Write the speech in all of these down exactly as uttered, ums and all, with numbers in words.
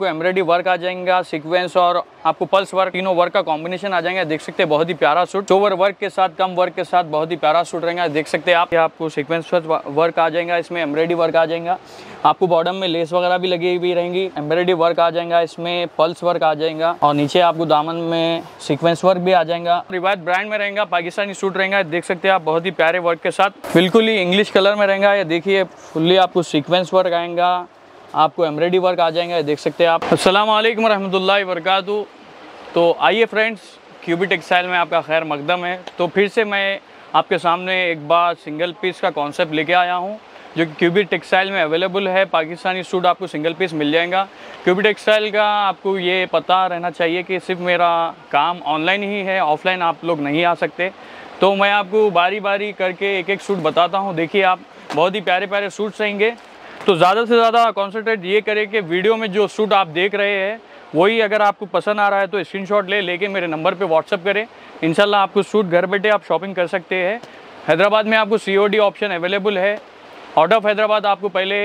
आपको embroidery work आ जाएगा, sequence और आपको पल्स वर्क, तीनों वर्क का कॉम्बिनेशन आ जाएगा। देख सकते हैं बहुत ही प्यारा सूट, ओवर वर्क के साथ, कम वर्क के साथ बहुत ही प्यारा सूट रहेगा। देख सकते हैं आप, आपको सीक्वेंस वर्क आ जाएगा, इसमें एम्ब्रॉयडरी वर्क आ जाएगा, आपको बॉटम में लेस वगैरह भी लगी हुई रहेंगी, एम्ब्रॉयडरी वर्क आ जाएगा, इसमें पल्स वर्क आ जाएगा और नीचे आपको दामन में सीक्वेंस वर्क भी आ जाएगा। रिवायत ब्रांड में रहेगा, पाकिस्तानी सूट रहेगा। देख सकते हैं आप बहुत ही प्यारे वर्क के साथ, बिल्कुल ही इंग्लिश कलर में रहेगा। ये देखिए फुल्ली आपको सीक्वेंस वर्क आएगा, आपको एम्ब्रॉयडरी वर्क आ जाएंगे। देख सकते हैं आप। अस्सलाम वालेकुम रहमतुल्लाहि वबरकातु। तो आइए फ्रेंड्स, क्यूबिट टेक्सटाइल में आपका खैर मकदम है। तो फिर से मैं आपके सामने एक बार सिंगल पीस का कॉन्सेप्ट लेके आया हूँ, जो कि क्यूबिट टेक्सटाइल में अवेलेबल है। पाकिस्तानी सूट आपको सिंगल पीस मिल जाएगा। क्यूबिट टेक्सटाइल का आपको ये पता रहना चाहिए कि सिर्फ मेरा काम ऑनलाइन ही है, ऑफलाइन आप लोग नहीं आ सकते। तो मैं आपको बारी बारी करके एक एक सूट बताता हूँ। देखिए आप, बहुत ही प्यारे प्यारे सूट्स रहेंगे। तो ज़्यादा से ज़्यादा कॉन्सेंट्रेट ये करें कि वीडियो में जो सूट आप देख रहे हैं वही अगर आपको पसंद आ रहा है तो स्क्रीनशॉट ले लेके मेरे नंबर पे व्हाट्सअप करें। इंशाल्लाह आपको सूट घर बैठे आप शॉपिंग कर सकते हैं। हैदराबाद में आपको सीओडी ऑप्शन अवेलेबल है। आउट ऑफ हैदराबाद आपको पहले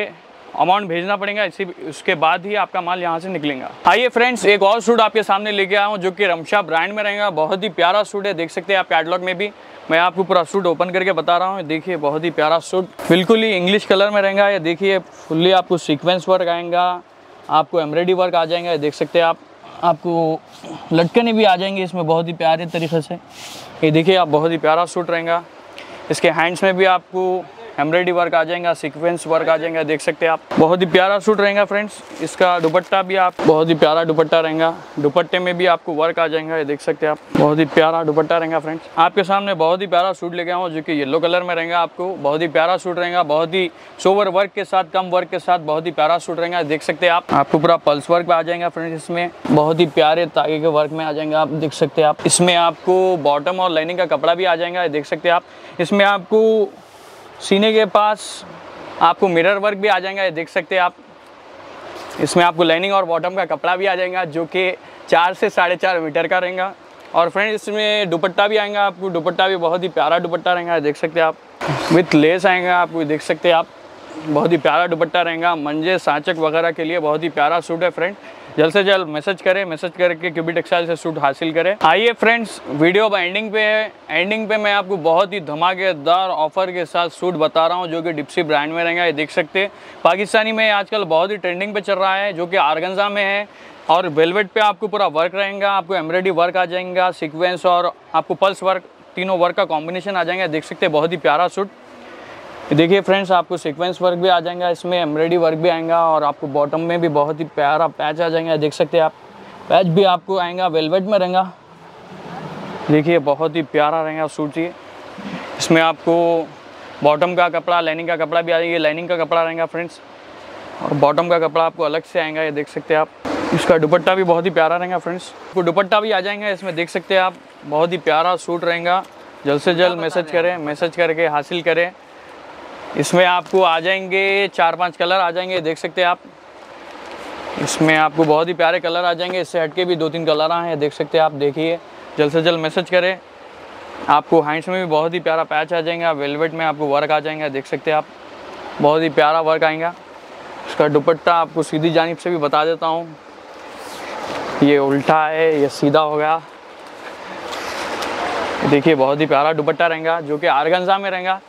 अमाउंट भेजना पड़ेगा, इसी उसके बाद ही आपका माल यहाँ से निकलेगा। आइए फ्रेंड्स, एक और सूट आपके सामने लेके आया हूँ जो कि रमशा ब्रांड में रहेगा। बहुत ही प्यारा सूट है, देख सकते हैं आप। कैटलॉग में भी मैं आपको पूरा सूट ओपन करके बता रहा हूँ। देखिए बहुत ही प्यारा सूट, बिल्कुल ही इंग्लिश कलर में रहेगा। ये देखिए फुल्ली आपको सीक्वेंस वर्क आएगा, आपको एम्ब्रॉयडरी वर्क आ जाएगा। देख सकते हैं आप, आपको लटकने भी आ जाएंगे इसमें बहुत ही प्यारे तरीके से। ये देखिए आप, बहुत ही प्यारा सूट रहेगा। इसके हैंड्स में भी आपको एम्ब्रॉयडरी वर्क आ जाएगा, सीक्वेंस वर्क आ जाएगा। देख सकते हैं आप, बहुत ही प्यारा सूट रहेगा फ्रेंड्स। इसका दुपट्टा भी आप, बहुत ही प्यारा दुपट्टा रहेगा। दुपट्टे में भी आपको वर्क आ जाएगा। ये देख सकते हैं आप, बहुत ही प्यारा दुपट्टा रहेगा। फ्रेंड्स आपके सामने बहुत ही प्यारा सूट लेके आया हूँ जो कि येलो कलर में रहेगा। आपको बहुत ही प्यारा सूट रहेगा, बहुत ही सोवर वर्क के साथ, कम वर्क के साथ बहुत ही प्यारा सूट रहेगा। देख सकते हैं आप, आपको पूरा पल्स वर्क आ जाएगा फ्रेंड्स। इसमें बहुत ही प्यारे तागे के वर्क में आ जाएंगे आप। देख सकते हैं आप, इसमें आपको बॉटम और लाइनिंग का कपड़ा भी आ जाएगा। देख सकते हैं आप, इसमें आपको सीने के पास आपको मिरर वर्क भी आ जाएगा। ये देख सकते हैं आप, इसमें आपको लाइनिंग और बॉटम का कपड़ा भी आ जाएगा जो कि चार से साढ़े चार मीटर का रहेगा। और फ्रेंड्स इसमें दुपट्टा भी आएगा, आपको दुपट्टा भी बहुत ही प्यारा दुपट्टा रहेगा। देख सकते हैं आप, विथ लेस आएगा आपको। देख सकते हैं आप, बहुत ही प्यारा दुपट्टा रहेगा। मंजे साँचक वगैरह के लिए बहुत ही प्यारा सूट है फ्रेंड। जल्द से जल्द मैसेज करें, मैसेज करके क्यूबिट टेक्सटाइल से सूट हासिल करें। आइए फ्रेंड्स, वीडियो अब एंडिंग पे है। एंडिंग पे मैं आपको बहुत ही धमाकेदार ऑफर के साथ सूट बता रहा हूँ जो कि डिप्सी ब्रांड में रहेगा। ये देख सकते हैं, पाकिस्तानी में आजकल बहुत ही ट्रेंडिंग पे चल रहा है जो कि आर्गेन्जा में है। और वेलवेट पे आपको पूरा वर्क रहेगा, आपको एम्ब्रॉयडरी वर्क आ जाएगा, सीक्वेंस और आपको पल्स वर्क, तीनों वर्क का कॉम्बिनेशन आ जाएगा। देख सकते हैं बहुत ही प्यारा सूट। देखिए फ्रेंड्स, आपको सीक्वेंस वर्क भी आ जाएगा, इसमें एम्ब्रॉयडरी वर्क भी आएगा और आपको बॉटम में भी बहुत ही प्यारा पैच आ जाएगा। देख सकते हैं आप, पैच भी आपको आएगा, वेलवेट में रहेगा। देखिए बहुत ही प्यारा रहेगा सूट ये। इसमें आपको बॉटम का कपड़ा, लाइनिंग का कपड़ा भी आ जाएगा। लाइनिंग का कपड़ा रहेगा फ्रेंड्स और बॉटम का कपड़ा आपको अलग से आएगा। ये देख सकते हैं आप, इसका दुपट्टा भी बहुत ही प्यारा रहेगा फ्रेंड्स। आपको दुपट्टा भी आ जाएगा इसमें। देख सकते हैं आप, बहुत ही प्यारा सूट रहेगा। जल्द से जल्द मैसेज करें, मैसेज करके हासिल करें। इसमें आपको आ जाएंगे चार पांच कलर आ जाएंगे। देख सकते हैं आप, इसमें आपको बहुत ही प्यारे कलर आ जाएंगे। इससे हटके भी दो तीन कलर आए हैं। देख सकते हैं आप, देखिए जल्द से जल्द मैसेज करें। आपको हैंड्स में भी बहुत ही प्यारा पैच आ जाएगा, वेलवेट में आपको वर्क आ जाएगा। देख सकते हैं आप, बहुत ही प्यारा वर्क आएगा। इसका दुपट्टा आपको सीधी जानिब से भी बता देता हूँ, ये उल्टा है, ये सीधा हो गया। देखिए बहुत ही प्यारा दुपट्टा रहेगा जो कि आर्गेन्जा में रहेगा।